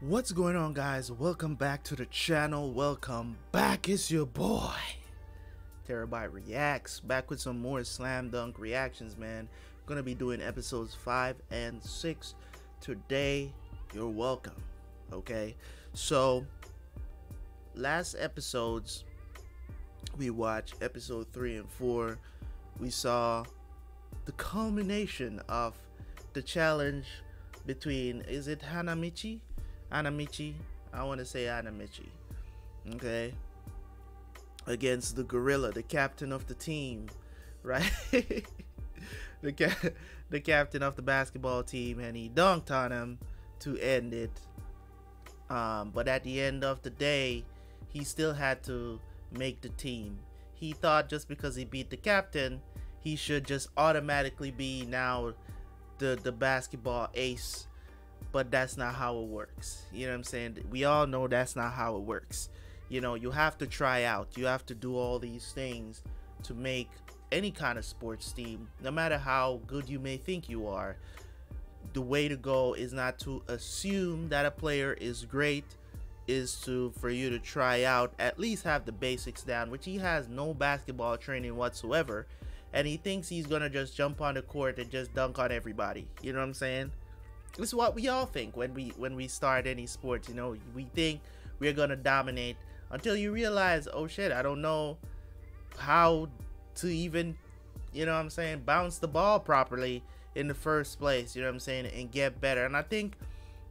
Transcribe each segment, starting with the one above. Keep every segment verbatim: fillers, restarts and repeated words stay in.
What's going on, guys? Welcome back to the channel. Welcome back. It's your boy Terabyte Reacts, back with some more Slam Dunk reactions, man. I'm gonna be doing episodes five and six today. You're welcome. Okay, so last episodes we watched episode three and four. We saw the culmination of the challenge between, is it Hanamichi? Hanamichi, I want to say Hanamichi, okay, against the gorilla, the captain of the team, right? the, ca the captain of the basketball team, and he dunked on him to end it, um, but at the end of the day, he still had to make the team. He thought just because he beat the captain, he should just automatically be now the, the basketball ace. But that's not how it works. You know what I'm saying? We all know that's not how it works. You know, you have to try out. You have to do all these things to make any kind of sports team. No matter how good you may think you are, the way to go is not to assume that a player is great, is to for you to try out, at least have the basics down, which he has no basketball training whatsoever. And he thinks he's going to just jump on the court and just dunk on everybody. You know what I'm saying? It's what we all think when we when we start any sports. You know, we think we're gonna dominate until you realize, oh shit, I don't know how to even, you know what I'm saying, bounce the ball properly in the first place, you know what I'm saying, and get better. And I think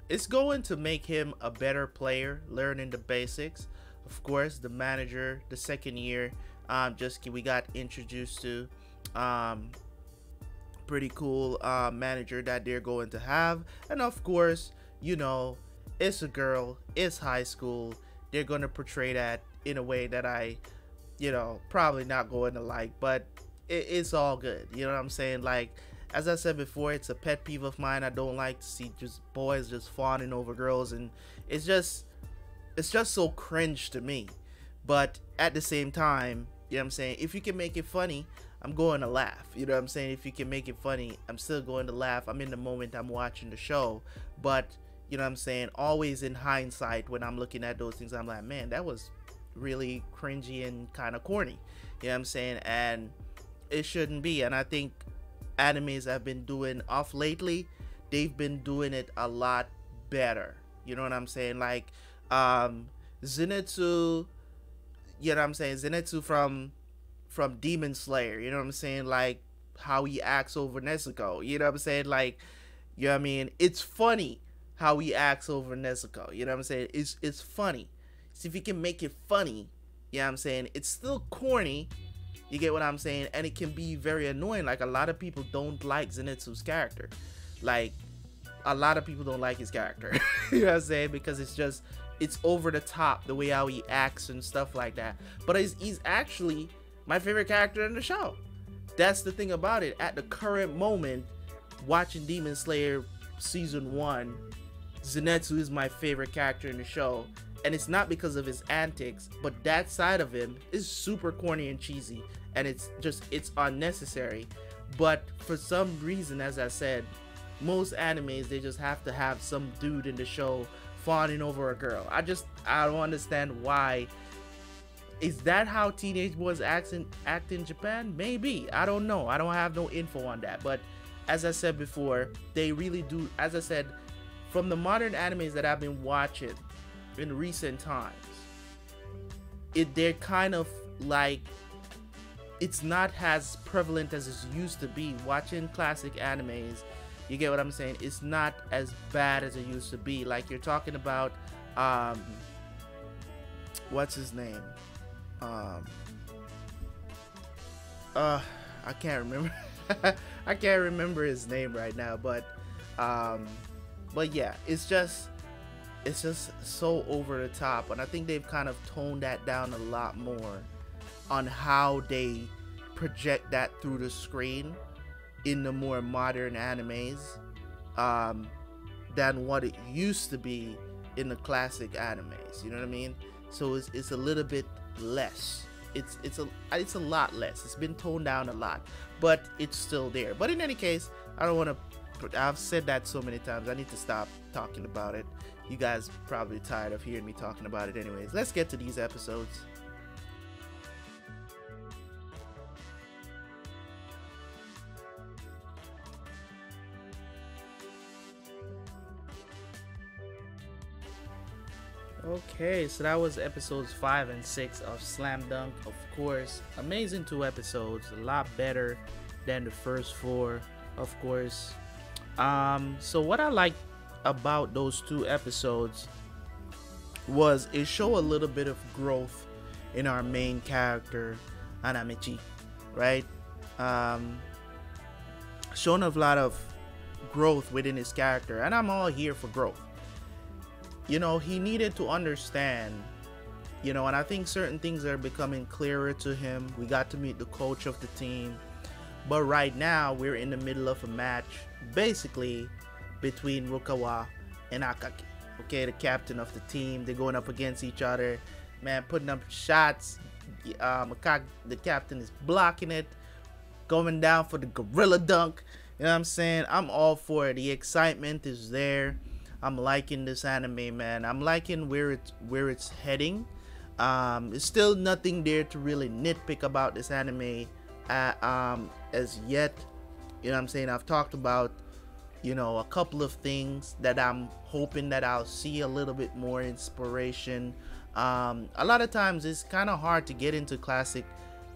it's going to make him a better player, learning the basics. Of course, the manager, the second year, um just we got introduced to um pretty cool uh, manager that they're going to have. And of course, you know, it's a girl, it's high school, they're going to portray that in a way that I, you know, probably not going to like, but it, it's all good. You know what I'm saying? Like, as I said before, it's a pet peeve of mine. I don't like to see just boys just fawning over girls, and it's just it's just so cringe to me. But at the same time, you know what I'm saying, if you can make it funny, I'm going to laugh. You know what I'm saying? If you can make it funny, I'm still going to laugh. I'm in the moment, I'm watching the show. But, you know what I'm saying, always in hindsight, when I'm looking at those things, I'm like, man, that was really cringy and kind of corny. You know what I'm saying? And it shouldn't be. And I think animes have been doing off lately, they've been doing it a lot better. You know what I'm saying? Like, um, Zenitsu, you know what I'm saying? Zenitsu from... from Demon Slayer, you know what I'm saying, like how he acts over Nezuko, you know what I'm saying, like, you know what I mean, it's funny how he acts over Nezuko, you know what I'm saying, it's it's funny. See, if you can make it funny, you know what I'm saying, it's still corny, you get what I'm saying, and it can be very annoying. Like, a lot of people don't like Zenitsu's character, like a lot of people don't like his character, you know what I'm saying, because it's just, it's over the top, the way how he acts and stuff like that. But he's, he's actually my favorite character in the show. That's the thing about it. At the current moment, watching Demon Slayer season one, Zenitsu is my favorite character in the show. And it's not because of his antics, but that side of him is super corny and cheesy. And it's just, it's unnecessary. But for some reason, as I said, most animes, they just have to have some dude in the show fawning over a girl. I just, I don't understand why. Is that how teenage boys act in, act in Japan? Maybe. I don't know. I don't have no info on that. But as I said before, they really do. As I said, from the modern animes that I've been watching in recent times, it they're kind of like, it's not as prevalent as it used to be. Watching classic animes, you get what I'm saying? It's not as bad as it used to be. Like, you're talking about, um, what's his name? Um, uh, I can't remember, I can't remember his name right now, but, um, but yeah, it's just, it's just so over the top. And I think they've kind of toned that down a lot more on how they project that through the screen in the more modern animes, um, than what it used to be in the classic animes, you know what I mean? So it's, it's a little bit less, it's it's a it's a lot less. It's been toned down a lot, but it's still there. But in any case, I don't want to I've said that so many times. I need to stop talking about it. You guys probably tired of hearing me talking about it anyways. Let's get to these episodes. Okay, so that was episodes five and six of Slam Dunk, of course. Amazing two episodes, a lot better than the first four, of course. Um, so what I liked about those two episodes was it showed a little bit of growth in our main character, Hanamichi, right? Um, shown a lot of growth within his character, and I'm all here for growth. You know, he needed to understand, you know, and I think certain things are becoming clearer to him. We got to meet the coach of the team. But right now, we're in the middle of a match, basically, between Rukawa and Akagi, okay, the captain of the team. They're going up against each other, man, putting up shots. Um, Akagi, the captain, is blocking it, going down for the gorilla dunk. You know what I'm saying? I'm all for it. The excitement is there. I'm liking this anime, man. I'm liking where it's where it's heading. Um, there's still nothing there to really nitpick about this anime uh, um, as yet. You know what I'm saying? I've talked about, you know, a couple of things that I'm hoping that I'll see a little bit more inspiration. Um, a lot of times it's kind of hard to get into classic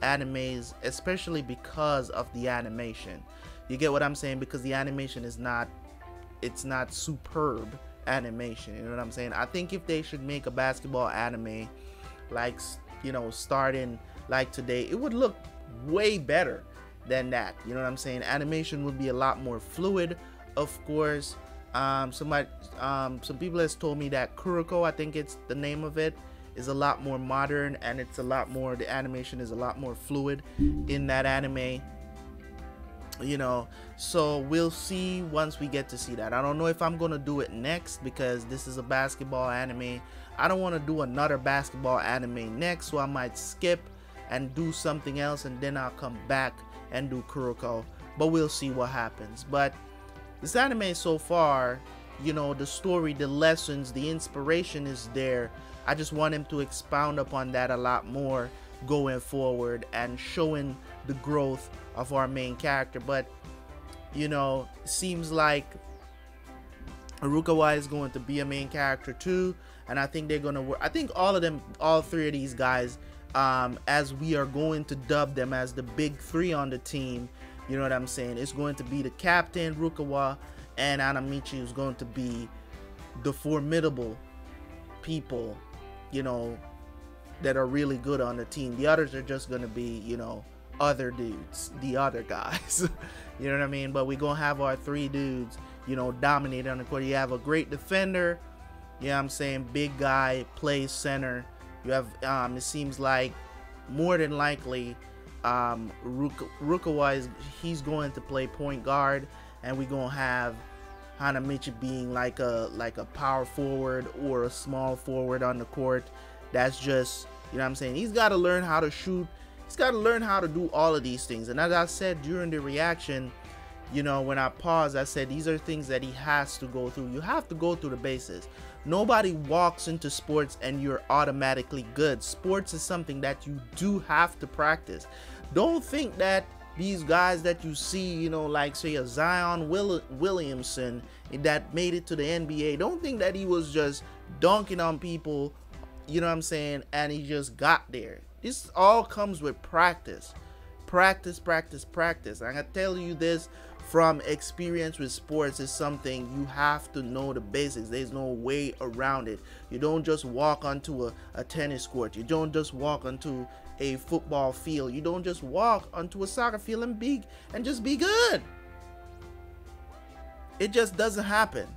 animes, especially because of the animation. You get what I'm saying? Because the animation is not... it's not superb animation, you know what I'm saying? I think if they should make a basketball anime, like, you know, starting like today, it would look way better than that, you know what I'm saying? Animation would be a lot more fluid, of course. Um, somebody, um, some people has told me that Kuroko, I think it's the name of it, is a lot more modern, and it's a lot more, the animation is a lot more fluid in that anime. You know, so we'll see once we get to see that. I don't know if I'm gonna do it next, because this is a basketball anime. I don't want to do another basketball anime next, so I might skip and do something else, and then I'll come back and do Kuroko. But we'll see what happens. But this anime so far, you know, the story, the lessons, the inspiration is there. I just want him to expound upon that a lot more going forward, and showing the growth of our main character. But you know, seems like Rukawa is going to be a main character too, and I think they're gonna work. I think all of them, all three of these guys, um, as we are going to dub them as the big three on the team, you know what I'm saying? It's going to be the captain, Rukawa, and Hanamichi is going to be the formidable people, you know, that are really good on the team. The others are just gonna be, you know, other dudes, the other guys. You know what I mean? But we're gonna have our three dudes, you know, dominate on the court. You have a great defender, yeah, you know I'm saying, big guy, plays center. You have, um, it seems like more than likely, um, Ruka Rukawa is, he's going to play point guard, and we're gonna have Hanamichi being like a like a power forward or a small forward on the court. That's just, you know what I'm saying, he's got to learn how to shoot. He's got to learn how to do all of these things. And as I said during the reaction, you know, when I paused, I said these are things that he has to go through. You have to go through the bases. Nobody walks into sports and you're automatically good. Sports is something that you do have to practice. Don't think that these guys that you see, you know, like say a Zion Will Williamson that made it to the N B A, don't think that he was just dunking on people, you know what I'm saying, and he just got there. This all comes with practice. Practice, practice, practice. I'm gonna tell you this from experience with sports, is something you have to know the basics. There's no way around it. You don't just walk onto a, a tennis court. You don't just walk onto a football field. You don't just walk onto a soccer field and be and just be good. It just doesn't happen.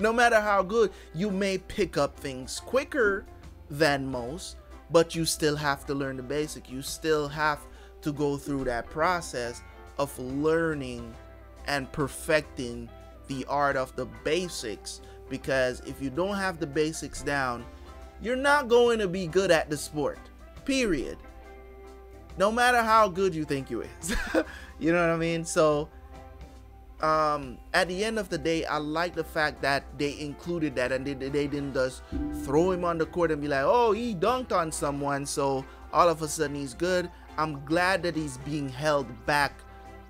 No matter how good, you may pick up things quicker than most, but you still have to learn the basic. You still have to go through that process of learning and perfecting the art of the basics, because if you don't have the basics down, you're not going to be good at the sport, period. No matter how good you think you is. You know what I mean? So um at the end of the day, I like the fact that they included that, and they, they didn't just throw him on the court and be like, oh, he dunked on someone, so all of a sudden he's good. I'm glad that he's being held back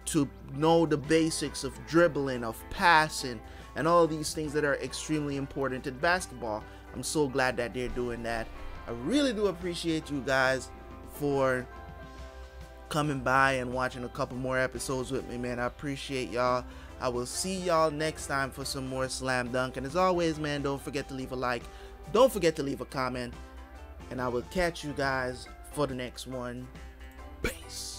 to know the basics of dribbling, of passing, and all these things that are extremely important in basketball. I'm so glad that they're doing that. I really do appreciate you guys for coming by and watching a couple more episodes with me, man. I appreciate y'all. I will see y'all next time for some more Slam Dunk. And as always, man, don't forget to leave a like. Don't forget to leave a comment. And I will catch you guys for the next one. Peace.